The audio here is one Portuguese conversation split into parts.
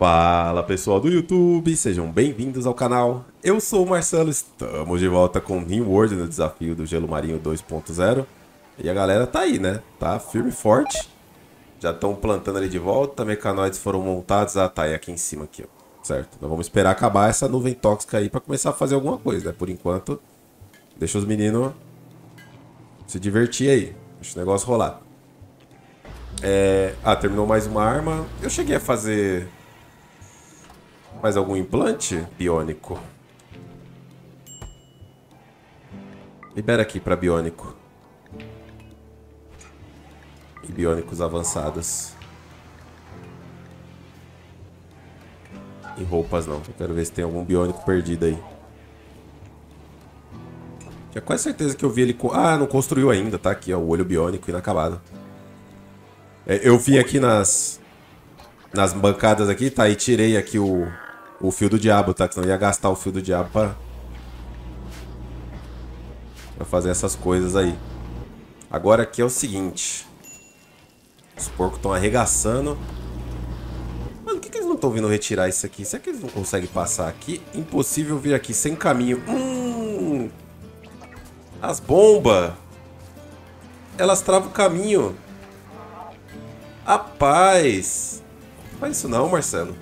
Fala pessoal do YouTube, sejam bem-vindos ao canal. Eu sou o Marcelo, estamos de volta com Rimworld no desafio do Gelo Marinho 2.0. E a galera tá aí, né? Tá firme e forte. Já estão plantando ali de volta, mecanoides foram montados. Ah, tá aí aqui em cima aqui, ó. Certo, nós vamos esperar acabar essa nuvem tóxica aí pra começar a fazer alguma coisa, né? Por enquanto, deixa os meninos se divertir aí, deixa o negócio rolar. Terminou mais uma arma. Eu cheguei a fazer... mais algum implante biônico? Libera aqui para biônico. E biônicos avançados. E roupas não. Eu quero ver se tem algum biônico perdido aí. Tinha quase certeza que eu vi ele... Ah, não construiu ainda. Tá aqui, ó. O olho biônico inacabado. Eu vi aqui nas bancadas aqui, tá? E tirei aqui o fio do diabo, tá? Que senão eu ia gastar o fio do diabo pra fazer essas coisas aí. Agora aqui é o seguinte. Os porcos estão arregaçando. Mano, por que eles não estão vindo retirar isso aqui? Será que eles não conseguem passar aqui? Impossível vir aqui sem caminho. As bombas! Elas travam o caminho. Rapaz! Não faz isso não, Marcelo.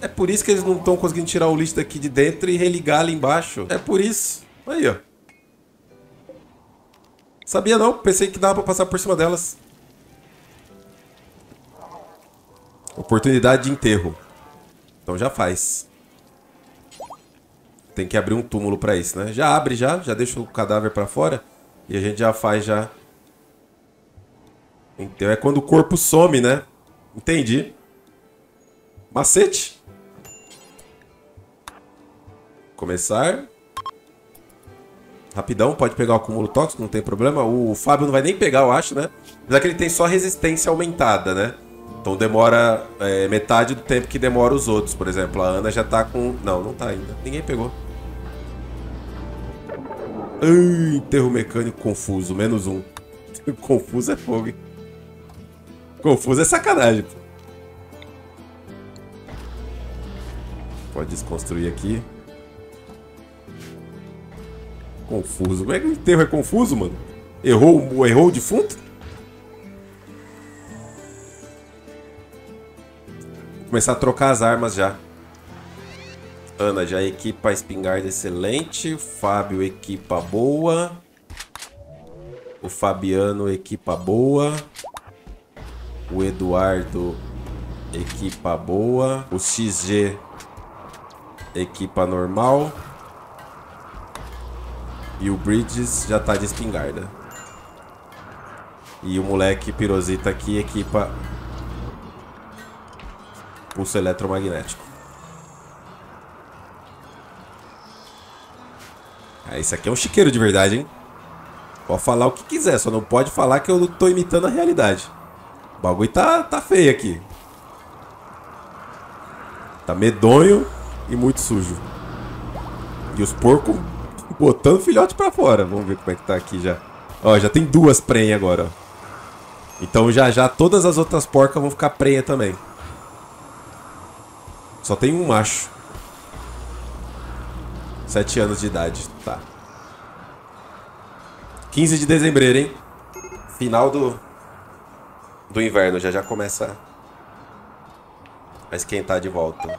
É por isso que eles não estão conseguindo tirar o lixo daqui de dentro e religar ali embaixo. É por isso. Aí, ó. Sabia não, pensei que dava pra passar por cima delas. Oportunidade de enterro. Então já faz. Tem que abrir um túmulo pra isso, né? Já abre, já deixa o cadáver pra fora. E a gente já faz já. Então é quando o corpo some, né? Entendi. Macete. Começar. Rapidão, pode pegar o acúmulo tóxico, não tem problema. O Fábio não vai nem pegar, eu acho, né? Apesar que ele tem só resistência aumentada, né? Então demora metade do tempo que demora os outros. Por exemplo, a Ana já tá com... Não, não tá ainda. Ninguém pegou. Enterro mecânico confuso, -1. Confuso é fogo, hein? Confuso é sacanagem, pô. Pode desconstruir aqui. Confuso. Como é que o enterro é confuso, mano? Errou o defunto? Vou começar a trocar as armas já. Ana já equipa a espingarda excelente. Fábio equipa boa. O Fabiano equipa boa. O Eduardo equipa boa. O XG equipa normal. E o Bridges já tá de espingarda. E o moleque pirosita aqui equipa pulso eletromagnético. Ah, esse aqui é um chiqueiro de verdade, hein? Pode falar o que quiser, só não pode falar que eu tô imitando a realidade. O bagulho tá feio aqui. Tá medonho e muito sujo. E os porcos botando filhote pra fora. Vamos ver como é que tá aqui já. Ó, já tem duas prenhas agora, ó. Então já todas as outras porcas vão ficar prenha também. Só tem um macho. 7 anos de idade, tá. 15 de dezembro, hein? Final do inverno. Já começa a esquentar de volta.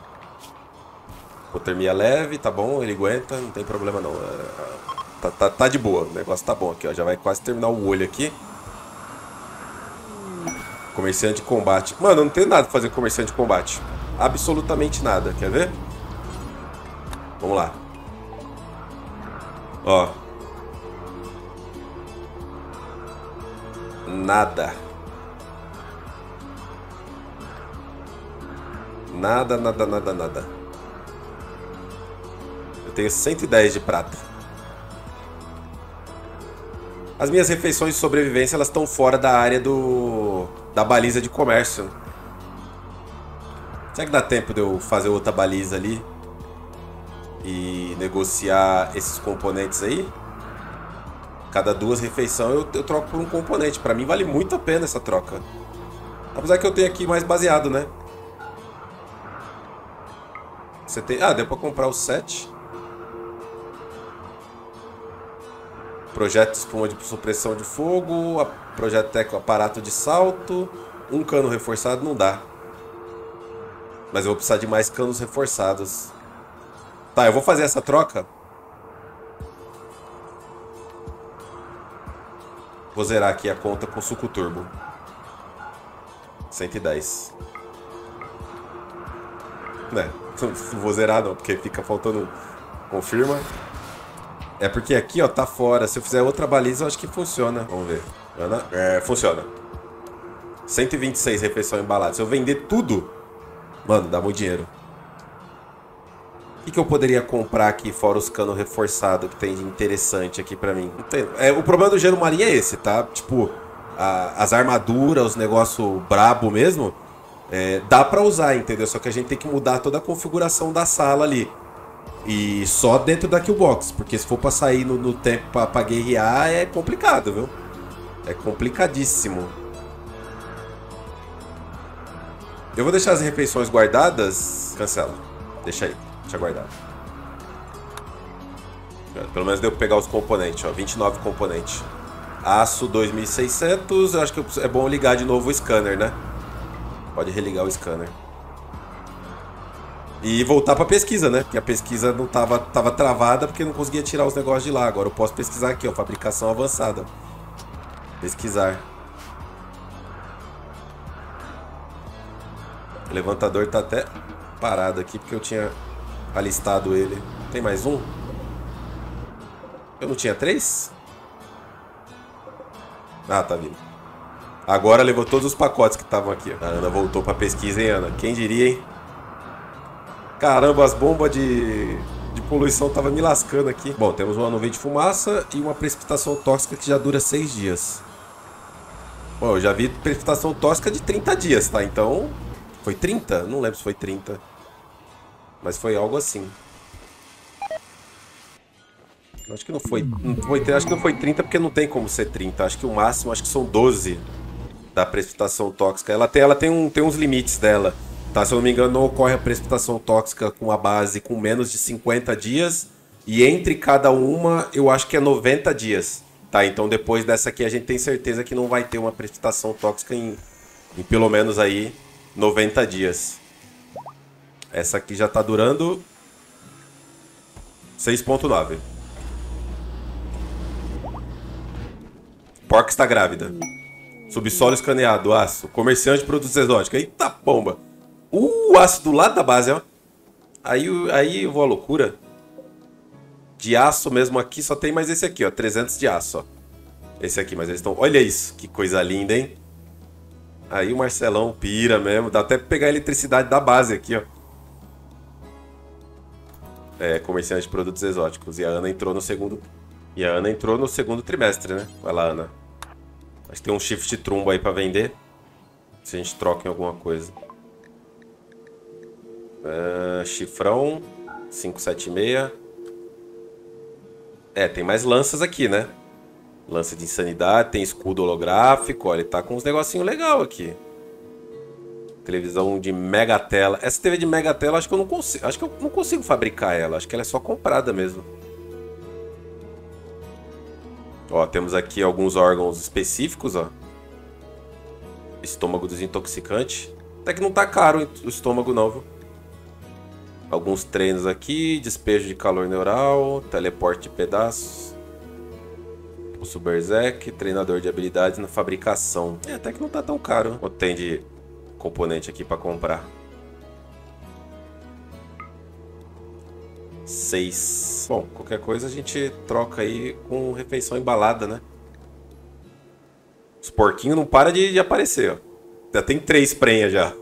Hipotermia leve, tá bom. Ele aguenta, não tem problema não. Tá de boa. O negócio tá bom aqui, ó. Já vai quase terminar o olho aqui. Comerciante de combate. Mano, eu não tenho nada pra fazer com comerciante de combate. Absolutamente nada. Quer ver? Vamos lá. Ó. Nada. Nada, nada, nada, nada. Eu tenho 110 de prata. As minhas refeições de sobrevivência, elas estão fora da área da baliza de comércio. Será que dá tempo de eu fazer outra baliza ali? E negociar esses componentes aí? Cada 2 refeições eu troco por um componente. Pra mim vale muito a pena essa troca. Apesar que eu tenho aqui mais baseado, né? Você tem... Ah, deu pra comprar o 7. Projeto de espuma de supressão de fogo. Projeto Teco aparato de salto. Um cano reforçado não dá. Mas eu vou precisar de mais canos reforçados. Tá, eu vou fazer essa troca. Vou zerar aqui a conta com suco turbo. 110. Né? Não vou zerar não, porque fica faltando... Confirma. É porque aqui, ó, tá fora. Se eu fizer outra baliza, eu acho que funciona. Vamos ver. É, funciona. 126 refeição embalada. Se eu vender tudo... Mano, dá muito dinheiro. O que eu poderia comprar aqui, fora os canos reforçados, que tem de interessante aqui pra mim? É, o problema do Gelo Marinho é esse, tá? Tipo, as armaduras, os negócios brabo mesmo, dá pra usar, entendeu? Só que a gente tem que mudar toda a configuração da sala ali. E só dentro da killbox, porque se for pra sair no tempo pra guerrear, é complicado, viu? É complicadíssimo. Eu vou deixar as refeições guardadas. Cancela. Deixa aí. Deixa guardado. Pelo menos deu pra pegar os componentes, ó. 29 componentes. Aço 2600. Eu acho que é bom ligar de novo o scanner, né? Pode religar o scanner. E voltar pra pesquisa, né? Porque a pesquisa não tava travada porque não conseguia tirar os negócios de lá. Agora eu posso pesquisar aqui, ó. Fabricação avançada. Pesquisar. O levantador tá até parado aqui porque eu tinha alistado ele. Tem mais um? Eu não tinha 3? Ah, tá vindo. Agora levou todos os pacotes que estavam aqui. A Ana voltou pra pesquisa, hein, Ana? Quem diria, hein? Caramba, as bombas de poluição tava me lascando aqui. Bom, temos uma nuvem de fumaça e uma precipitação tóxica que já dura 6 dias. Bom, eu já vi precipitação tóxica de 30 dias, tá? Então... Foi 30? Não lembro se foi 30. Mas foi algo assim. Acho que não foi, acho que não foi 30 porque não tem como ser 30. Acho que o máximo são 12 da precipitação tóxica. Ela tem uns limites dela. Tá? Se eu não me engano, não ocorre a precipitação tóxica com a base com menos de 50 dias. E entre cada uma, eu acho que é 90 dias. Tá? Então depois dessa aqui, a gente tem certeza que não vai ter uma precipitação tóxica em pelo menos aí... 90 dias. Essa aqui já tá durando 6.9. Porca está grávida. Subsolo escaneado, aço. Comerciante de produtos exóticos. Eita pomba. Aço do lado da base, ó. Aí eu vou à loucura. De aço mesmo aqui, só tem mais esse aqui, ó. 300 de aço, ó. Esse aqui, mas eles estão... Olha isso, que coisa linda, hein? Aí o Marcelão pira mesmo. Dá até pra pegar a eletricidade da base aqui, ó. É, comerciante de produtos exóticos. E a Ana entrou no segundo... E a Ana entrou no segundo trimestre, né? Vai lá, Ana. Acho que tem um shift trumbo aí pra vender. Se a gente troca em alguma coisa. Chifrão. 576. É, tem mais lanças aqui, né? Lança de insanidade, tem escudo holográfico, olha, ele tá com uns negocinhos legais aqui. Televisão de mega tela. Essa TV de mega tela, acho que eu não consigo fabricar ela, acho que ela é só comprada mesmo. Ó, temos aqui alguns órgãos específicos, ó. Estômago desintoxicante. Até que não tá caro o estômago não, viu? Alguns treinos aqui, despejo de calor neural, teleporte de pedaços. Pulso Berserk, treinador de habilidades na fabricação. É, até que não tá tão caro. Quanto tem de componente aqui pra comprar? 6. Bom, qualquer coisa a gente troca aí com refeição embalada, né? Os porquinhos não param de aparecer, ó. Já tem 3 prenhas já.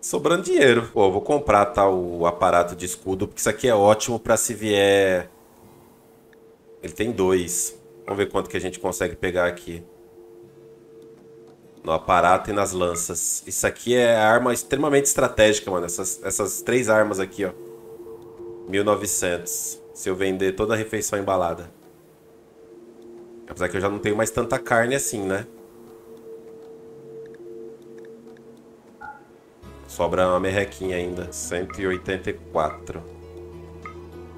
Sobrando dinheiro. Pô, eu vou comprar, tá, o aparato de escudo, porque isso aqui é ótimo pra se vier... Ele tem 2. Vamos ver quanto que a gente consegue pegar aqui. No aparato e nas lanças. Isso aqui é arma extremamente estratégica, mano. Essas 3 armas aqui, ó. 1900. Se eu vender toda a refeição embalada. Apesar que eu já não tenho mais tanta carne assim, né? Sobra uma merrequinha ainda. 184.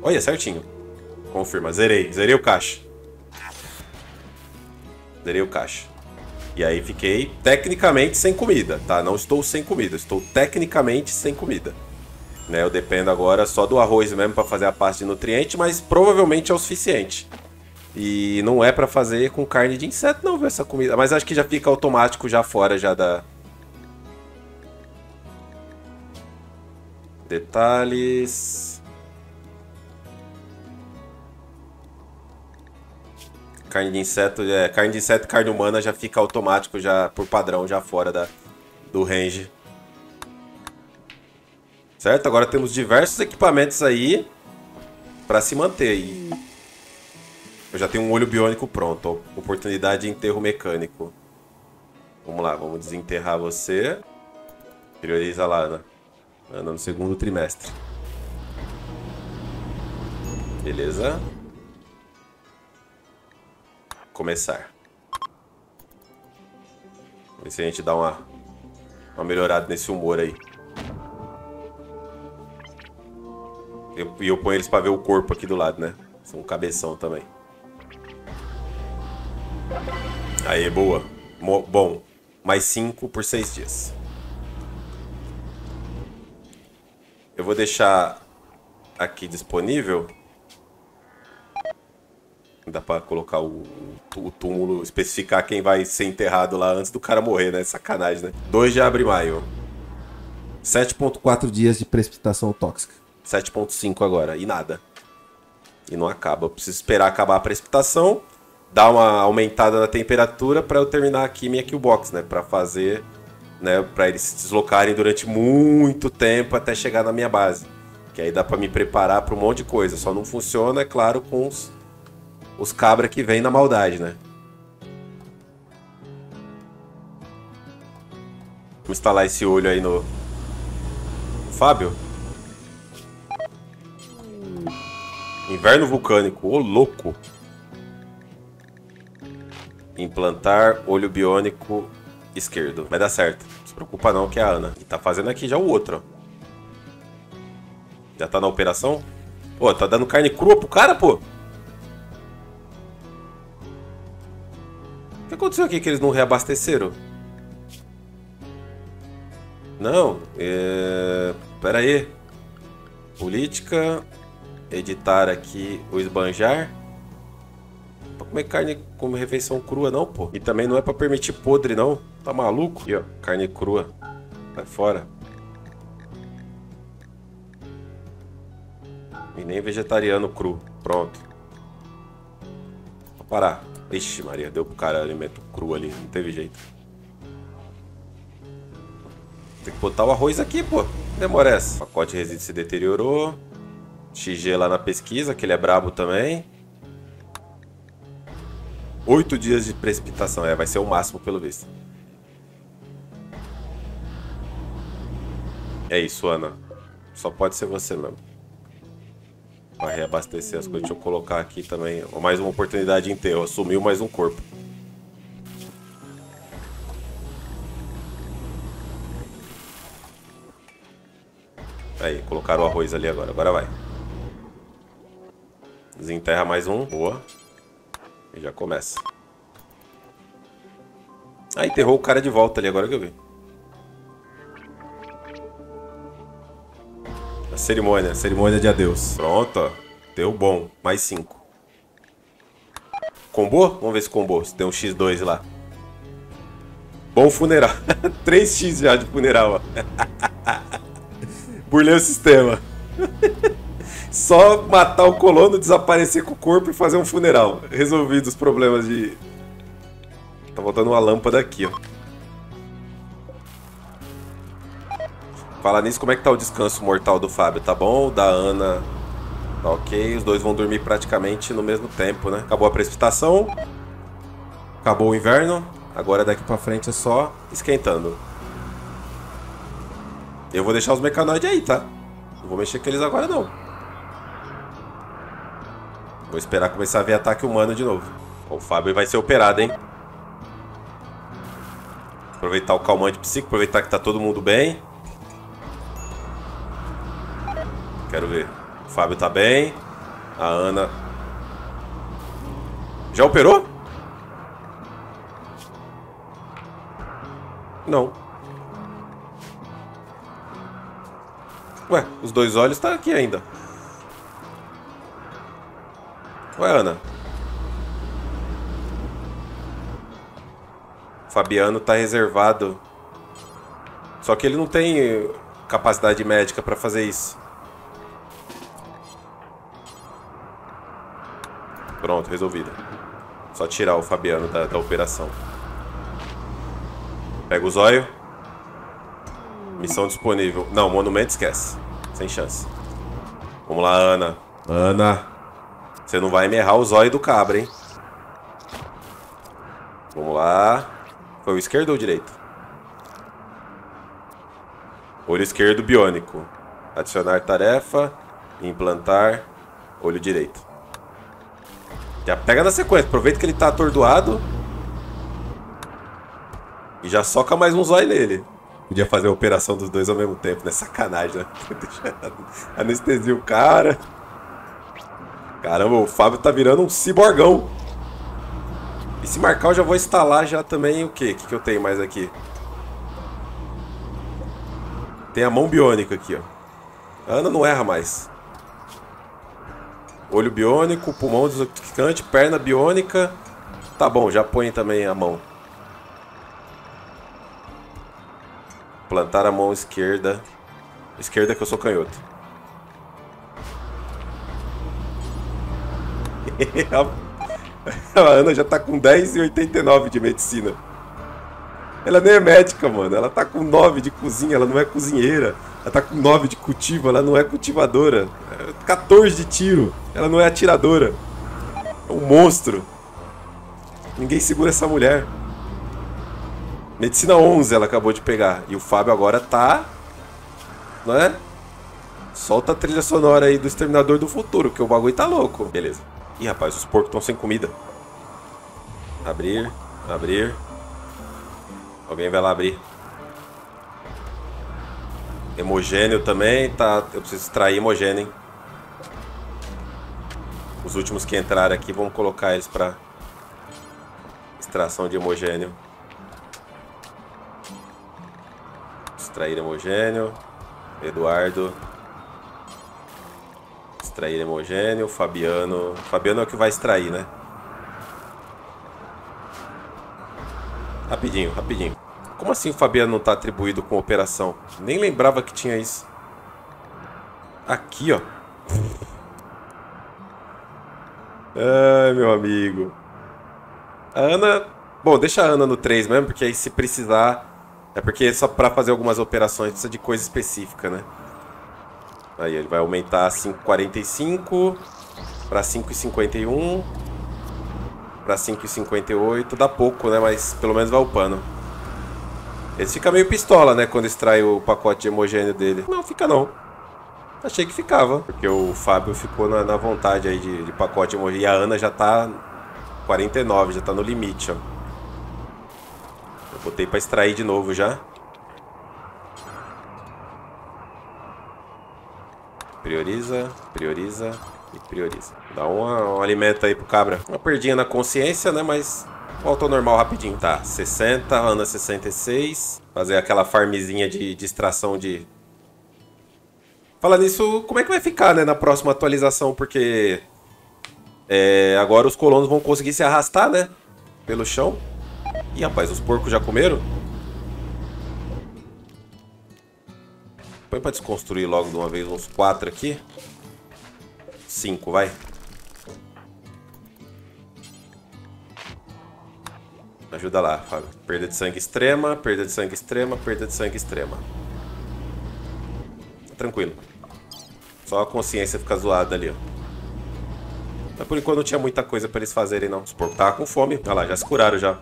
Olha, certinho. Confirma. Zerei. Zerei o caixa. Zerei o caixa. E aí fiquei tecnicamente sem comida, tá? Não estou sem comida. Estou tecnicamente sem comida. Né? Eu dependo agora só do arroz mesmo para fazer a pasta de nutriente, mas provavelmente é o suficiente. E não é para fazer com carne de inseto não, essa comida. Mas acho que já fica automático já fora já da... Detalhes. Carne de inseto, é, carne de inseto e carne humana já fica automático, já por padrão, já fora do range. Certo? Agora temos diversos equipamentos aí para se manter. E eu já tenho um olho biônico pronto. Oportunidade de enterro mecânico. Vamos lá, vamos desenterrar você. Prioriza lá, né? Anda no segundo trimestre. Beleza. Começar. Vamos ver se a gente dá uma melhorada nesse humor aí. E eu ponho eles pra ver o corpo aqui do lado, né? São um cabeção também. Aê, boa. Bom, mais 5 por 6 dias. Eu vou deixar aqui disponível. Dá pra colocar o túmulo, especificar quem vai ser enterrado lá antes do cara morrer, né? Sacanagem, né? 2 de abril e maio. 7.4 dias de precipitação tóxica. 7.5 agora, e nada. E não acaba. Eu preciso esperar acabar a precipitação, dar uma aumentada na temperatura pra eu terminar aqui minha killbox, né? Pra fazer... Né, para eles se deslocarem durante muito tempo até chegar na minha base. Que aí dá para me preparar para um monte de coisa. Só não funciona, é claro, com os cabras que vêm na maldade, né? Vamos instalar esse olho aí no... Fábio? Inverno vulcânico. Ô, louco! Implantar olho biônico... esquerdo. Vai dar certo. Não se preocupa não, que é a Ana. E tá fazendo aqui já o outro, ó. Já tá na operação? Pô, tá dando carne crua pro cara, pô? O que aconteceu aqui que eles não reabasteceram? Não. Pera aí. Política. Editar aqui o esbanjar. Pra comer carne como refeição crua não, pô. E também não é pra permitir podre não. Tá maluco? Aqui, ó. Carne crua. Vai fora. E nem vegetariano cru. Pronto. Vou parar. Ixi, Maria. Deu pro cara alimento cru ali. Não teve jeito. Tem que botar o arroz aqui, pô. Demora essa. O pacote de resíduos se deteriorou. XG lá na pesquisa, que ele é brabo também. 8 dias de precipitação. É, vai ser o máximo, pelo visto. É isso, Ana. Só pode ser você mesmo. Vai reabastecer as coisas. Deixa eu colocar aqui também. Mais uma oportunidade de enterro. Assumiu mais um corpo. Aí, colocaram o arroz ali agora. Agora vai. Desenterra mais um. Boa. E já começa. Ah, enterrou o cara de volta ali, agora que eu vi. A cerimônia. Cerimônia de adeus. Pronto, ó. Deu bom. Mais 5. Combou? Vamos ver se combou. Se tem um X2 lá. Bom funeral. 3x já de funeral, ó. Burlei o sistema. Só matar o colono, desaparecer com o corpo e fazer um funeral. Resolvido os problemas de... Tá voltando uma lâmpada aqui, ó. Falar nisso, como é que tá o descanso mortal do Fábio? Tá bom? Da Ana... Tá ok. Os dois vão dormir praticamente no mesmo tempo, né? Acabou a precipitação. Acabou o inverno. Agora daqui pra frente é só esquentando. Eu vou deixar os mecanoides aí, tá? Não vou mexer com eles agora, não. Vou esperar começar a ver ataque humano de novo. O Fábio vai ser operado, hein? Aproveitar o calmante psíquico, aproveitar que tá todo mundo bem. Quero ver. O Fábio tá bem. A Ana... já operou? Não. Ué, os dois olhos tá aqui ainda. Ué, Ana. O Fabiano tá reservado. Só que ele não tem capacidade médica pra fazer isso. Pronto, resolvida. Só tirar o Fabiano da operação. Pega o zóio. Missão disponível. Não, monumento esquece. Sem chance. Vamos lá, Ana. Ana. Você não vai me errar o zóio do cabra, hein? Vamos lá. Foi o esquerdo ou o direito? Olho esquerdo biônico. Adicionar tarefa. Implantar. Olho direito. Já pega na sequência. Aproveita que ele tá atordoado. E já soca mais um zóio nele. Podia fazer a operação dos dois ao mesmo tempo, né? Sacanagem, né? Anestesia o cara. Caramba, o Fábio tá virando um ciborgão. E se marcar, eu já vou instalar já também o quê? O que eu tenho mais aqui? Tem a mão biônica aqui, ó. A Ana não erra mais. Olho biônico, pulmão desintoxicante, perna biônica. Tá bom, já põe também a mão. Plantar a mão esquerda. Esquerda que eu sou canhoto. A Ana já tá com 10,89 de medicina. Ela nem é médica, mano. Ela tá com 9 de cozinha, ela não é cozinheira. Ela tá com 9 de cultivo, ela não é cultivadora. 14 de tiro, ela não é atiradora. É um monstro. Ninguém segura essa mulher. Medicina 11 ela acabou de pegar. E o Fábio agora tá... não é? Solta a trilha sonora aí do Exterminador do Futuro, porque o bagulho tá louco. Beleza. Ih, rapaz, os porcos estão sem comida. Abrir, abrir. Alguém vai lá abrir. Hemogênio também tá... eu preciso extrair hemogênio, hein? Os últimos que entraram aqui, vamos colocar eles pra... extração de hemogênio. Extrair hemogênio. Eduardo. Extrair hemogênio. Fabiano. Fabiano é o que vai extrair, né? Rapidinho, rapidinho. Como assim o Fabiano não tá atribuído com operação? Nem lembrava que tinha isso. Aqui, ó. Ai, meu amigo. A Ana... bom, deixa a Ana no 3 mesmo, porque aí se precisar... é porque só para fazer algumas operações precisa de coisa específica, né? Aí ele vai aumentar 5,45 para 5,51 para 5,58. Dá pouco, né? Mas pelo menos vai upando. Ele fica meio pistola, né? Quando extrai o pacote de hemogênio dele. Não, fica não. Achei que ficava. Porque o Fábio ficou na vontade aí de pacote de hemogênio. E a Ana já tá 49, já tá no limite, ó. Botei pra extrair de novo já. Prioriza, prioriza e prioriza. Dá um alimento aí pro cabra. Uma perdinha na consciência, né? Mas voltou ao normal rapidinho. Tá, 60, Ana 66. Fazer aquela farmzinha de extração de... falando nisso, como é que vai ficar, né? Na próxima atualização, porque... agora os colonos vão conseguir se arrastar, né? Pelo chão. Ih, rapaz, os porcos já comeram? Põe pra desconstruir logo de uma vez uns 4 aqui. 5, vai. Ajuda lá, Fábio. Perda de sangue extrema, perda de sangue extrema, perda de sangue extrema. Tranquilo. Só a consciência fica zoada ali, ó. Mas por enquanto não tinha muita coisa pra eles fazerem, não. Os porcos estavam com fome. Olha lá, já se curaram já.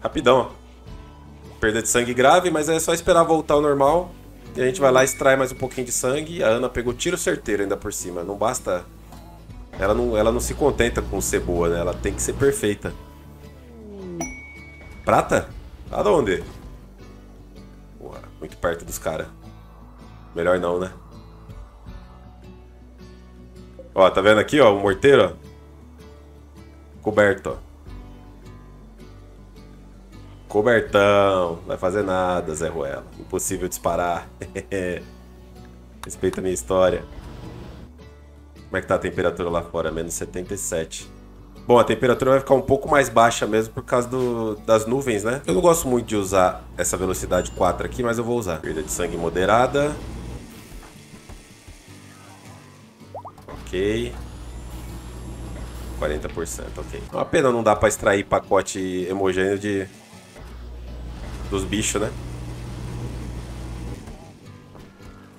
Rapidão, ó. Perda de sangue grave, mas é só esperar voltar ao normal. E a gente vai lá, extrai mais um pouquinho de sangue. A Ana pegou tiro certeiro ainda por cima. Não basta Ela não se contenta com ser boa, né? Ela tem que ser perfeita. Prata? Aonde? Porra, muito perto dos caras. Melhor não, né? Ó, tá vendo aqui, ó, o morteiro, ó. Coberto, ó. Cobertão, não vai fazer nada, Zé Ruela. Impossível disparar. Respeita a minha história. Como é que tá a temperatura lá fora? Menos 77. Bom, a temperatura vai ficar um pouco mais baixa mesmo por causa das nuvens, né? Eu não gosto muito de usar essa velocidade 4 aqui, mas eu vou usar. Perda de sangue moderada. Ok. 40%, ok. Uma pena não dá pra extrair pacote hemogênio dos bichos, né?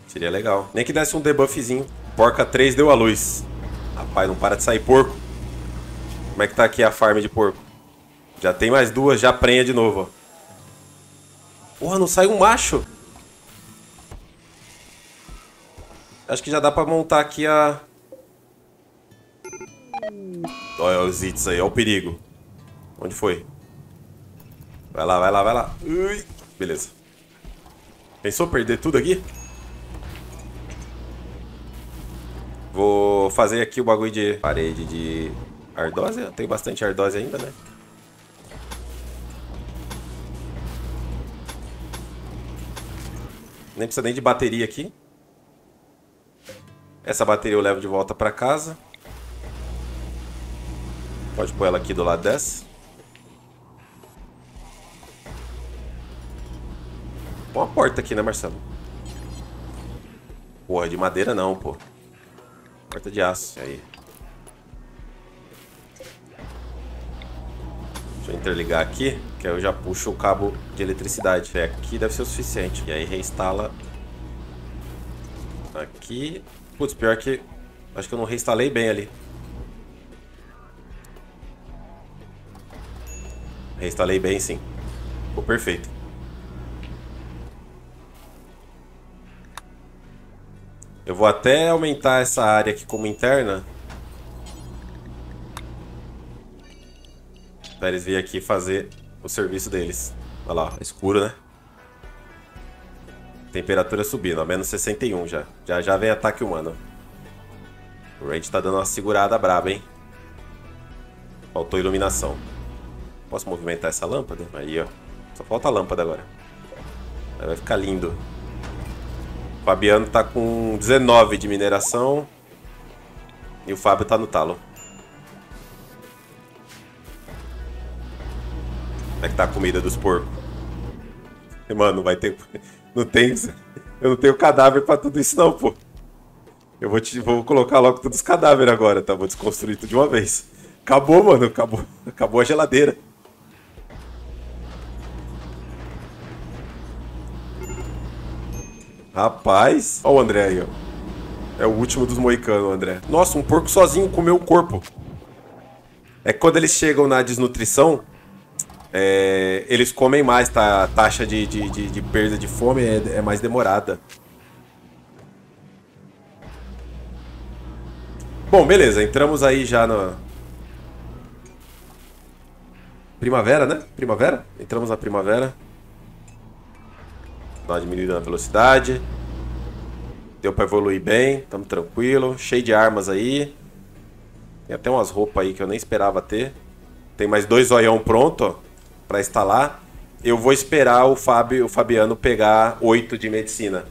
Seria legal. Nem que desse um debuffzinho. Porca 3 deu a luz. Rapaz, não para de sair porco. Como é que tá aqui a farm de porco? Já tem mais duas, já prenha de novo, ó. Porra, não sai um macho. Acho que já dá pra montar aqui a... Olha os hits aí, olha o perigo. Onde foi? Vai lá, vai lá, vai lá. Ui, beleza. Pensou perder tudo aqui? Vou fazer aqui o bagulho de parede de ardósia. Tem bastante ardósia ainda, né? Nem precisa nem de bateria aqui. Essa bateria eu levo de volta pra casa. Pode pôr ela aqui do lado dessa. Põe uma porta aqui, né, Marcelo? Porra, de madeira não, pô. Porta de aço. Aí. Deixa eu interligar aqui, que aí eu já puxo o cabo de eletricidade. Aqui deve ser o suficiente. E aí reinstala aqui. Putz, pior que... Acho que eu não reinstalei bem ali. Reinstalei bem, sim. Ficou perfeito. Eu vou até aumentar essa área aqui como interna. Pra eles virem aqui fazer o serviço deles. Olha lá, escuro, né? Temperatura subindo, ó, menos 61 já. Já vem ataque humano. O Range tá dando uma segurada braba, hein? Faltou iluminação. Posso movimentar essa lâmpada? Aí, ó. Só falta a lâmpada agora. Aí vai ficar lindo. O Fabiano tá com 19 de mineração. E o Fábio tá no talo. Como é que tá a comida dos porcos? Mano, não vai ter... Não tem... Eu não tenho cadáver pra tudo isso não, pô. Eu vou colocar logo todos os cadáveres agora, tá? Vou desconstruir tudo de uma vez. Acabou, mano. Acabou a geladeira. Rapaz, olha o André aí, ó. É o último dos moicanos, André. Nossa, um porco sozinho comeu o corpo. É que quando eles chegam na desnutrição, eles comem mais, tá? A taxa de perda de fome é mais demorada. Bom, beleza, entramos aí já na... Primavera, né? Primavera? Entramos na primavera. Dá uma diminuída na velocidade. Deu pra evoluir bem. Tamo tranquilo. Cheio de armas aí. Tem até umas roupas aí que eu nem esperava ter. Tem mais dois zoião pronto, ó, pra instalar. Eu vou esperar o Fabiano pegar 8 de medicina.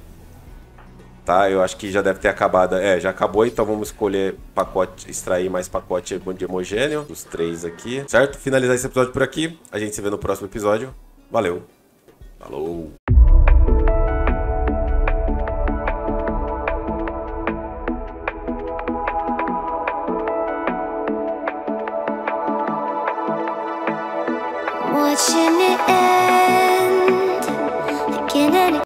Tá? Eu acho que já deve ter acabado. É, já acabou. Então vamos escolher pacote, extrair mais pacote de hemogênio. Os 3 aqui. Certo? Finalizar esse episódio por aqui. A gente se vê no próximo episódio. Valeu. Falou. Watching it.